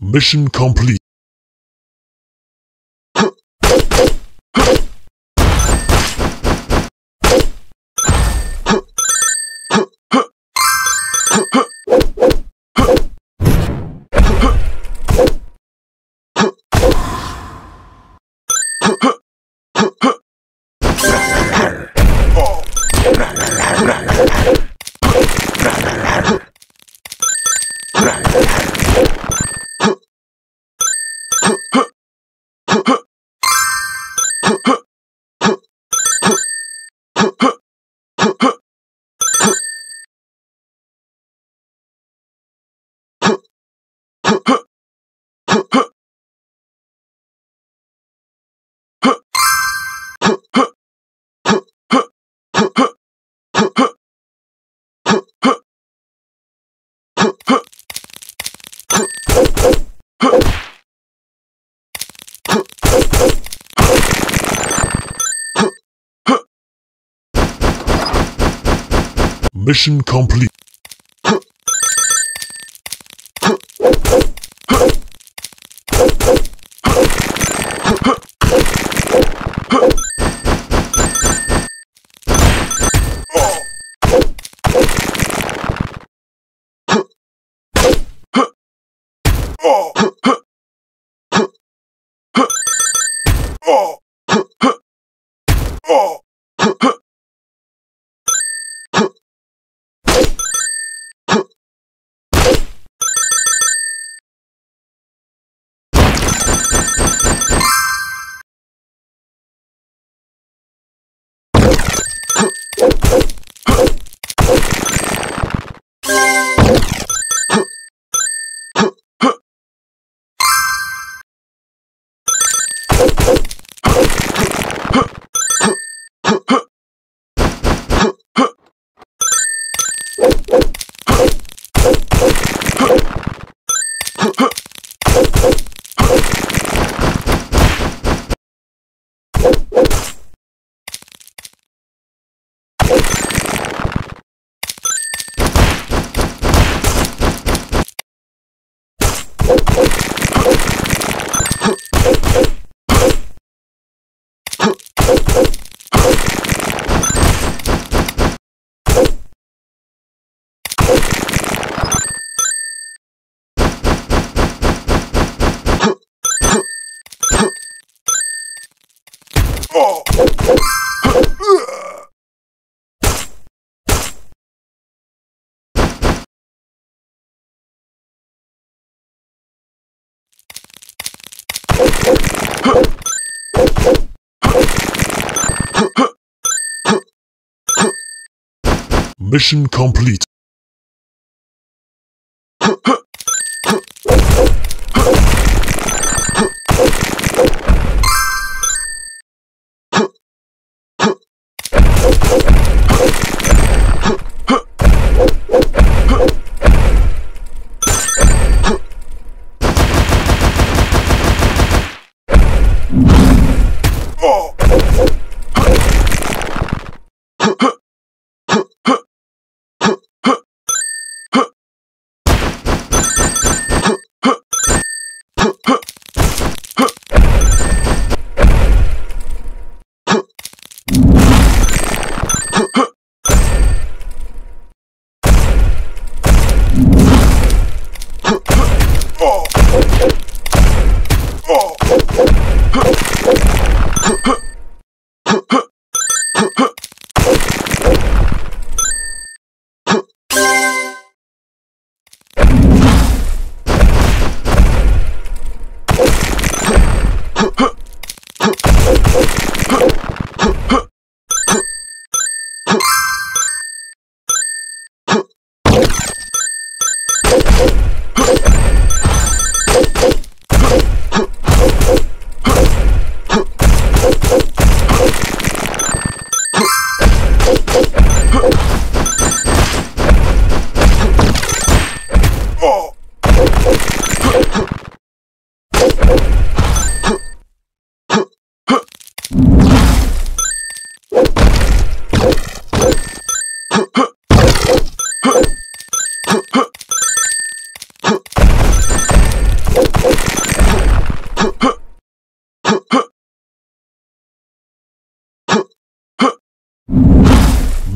Mission complete. Mission complete. Mission complete.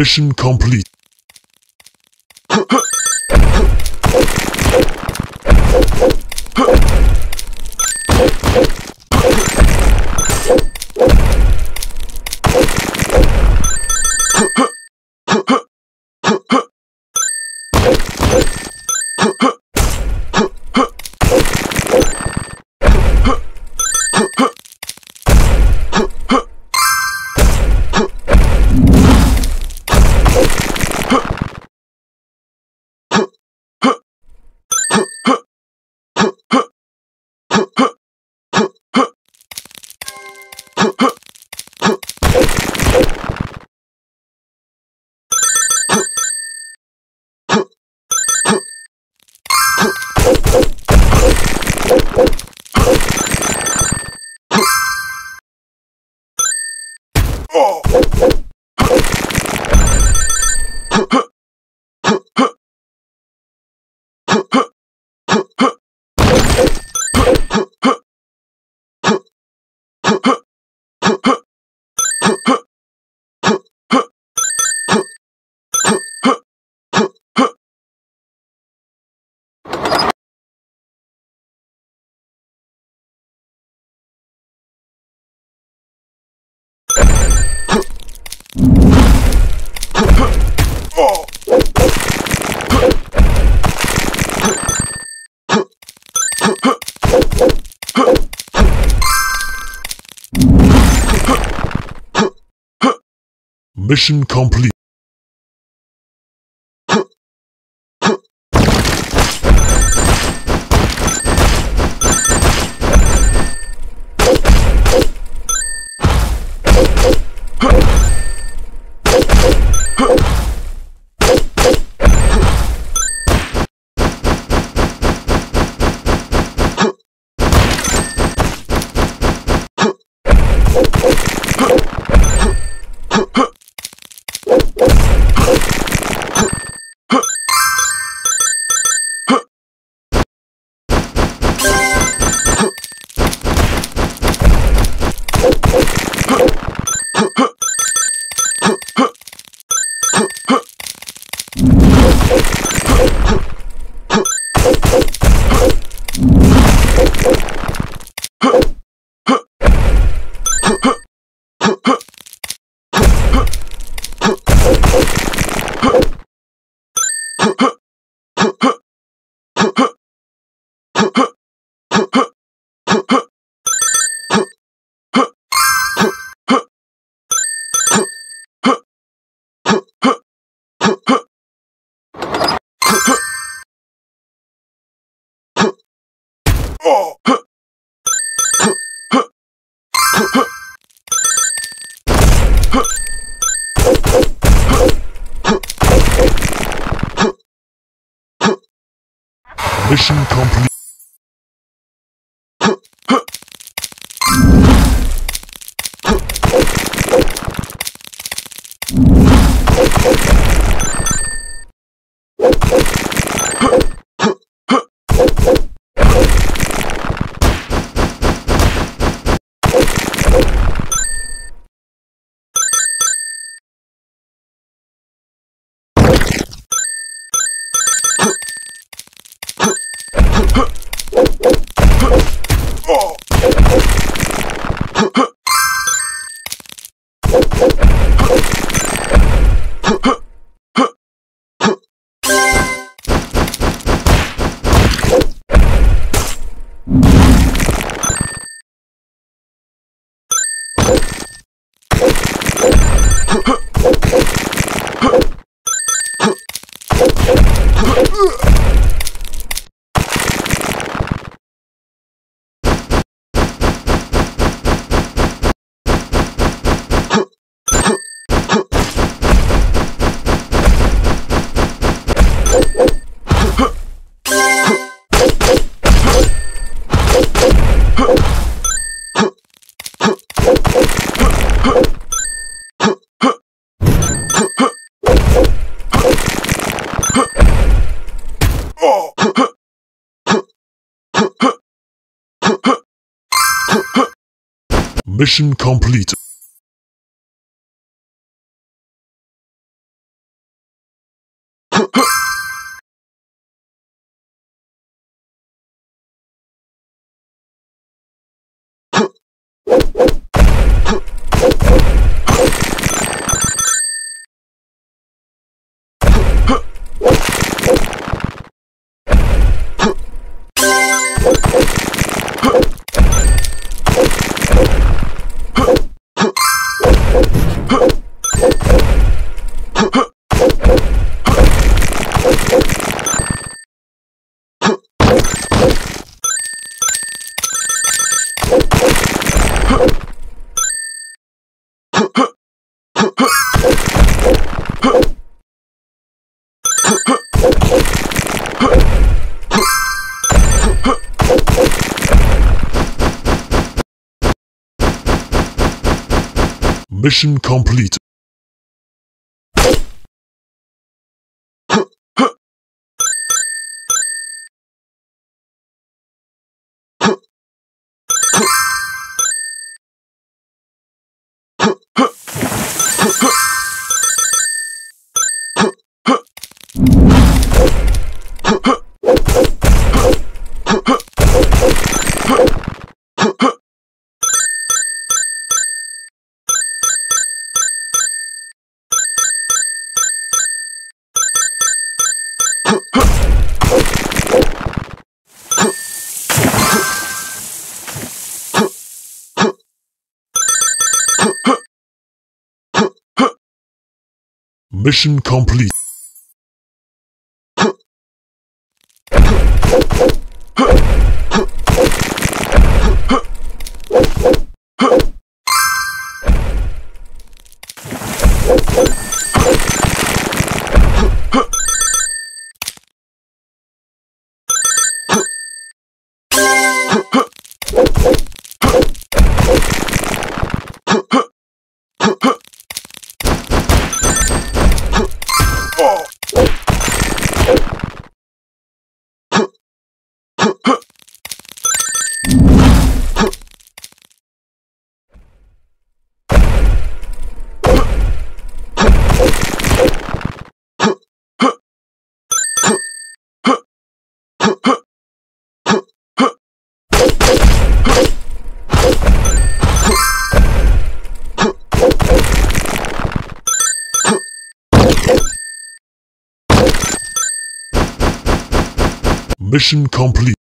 Mission complete. Mission complete. Mission complete. Mission complete. Mission complete. Mission complete. Mission complete.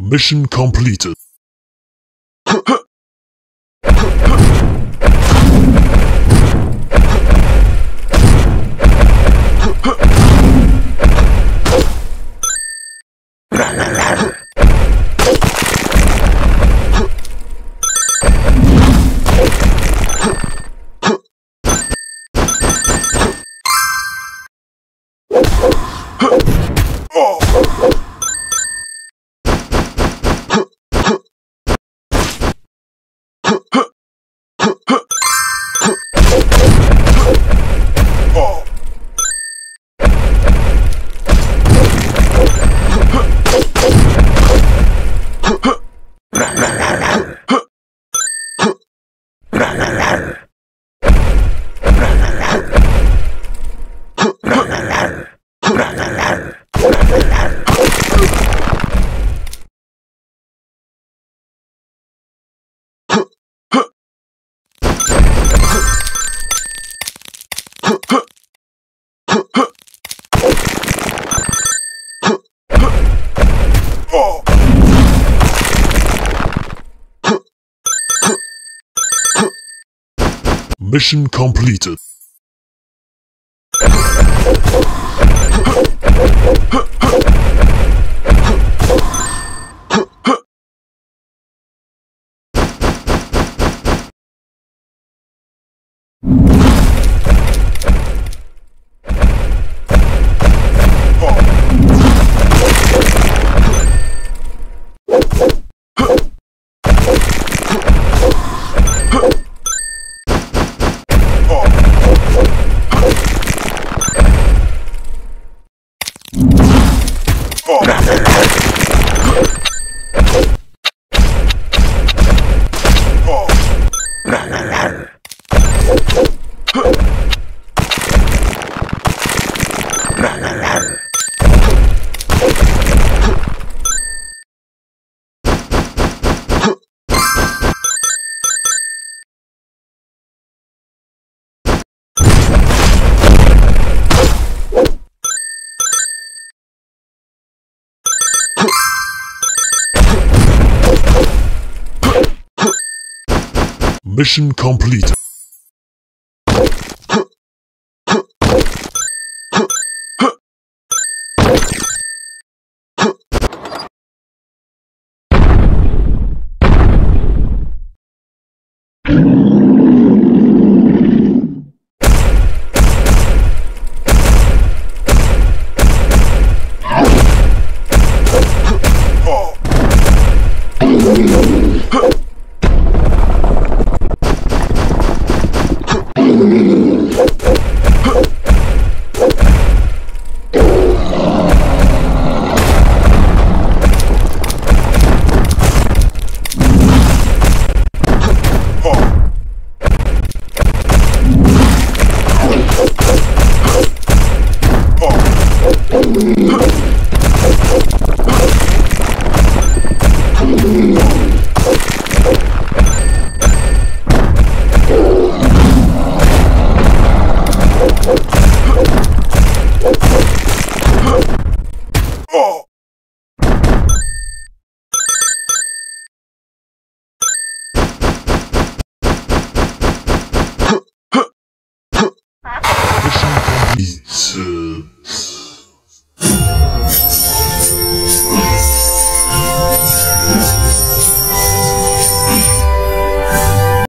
Mission complete. Mission completed. Huh. Mission completed. Mission complete.